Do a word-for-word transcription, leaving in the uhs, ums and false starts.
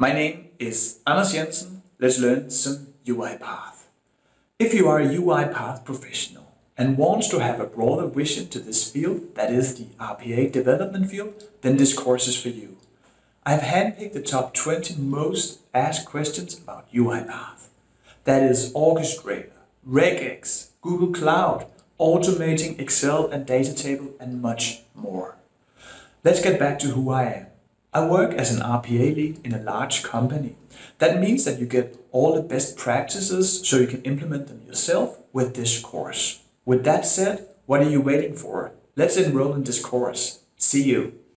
My name is Anas Jensen. Let's learn some UiPath. If you are a UiPath professional and wants to have a broader vision to this field, that is the R P A development field, then this course is for you. I have handpicked the top twenty most asked questions about UiPath. That is Orchestrator, Regex, Google Cloud, automating Excel and data table, and much more. Let's get back to who I am. I work as an R P A lead in a large company. That means that you get all the best practices so you can implement them yourself with this course. With that said, what are you waiting for? Let's enroll in this course. See you.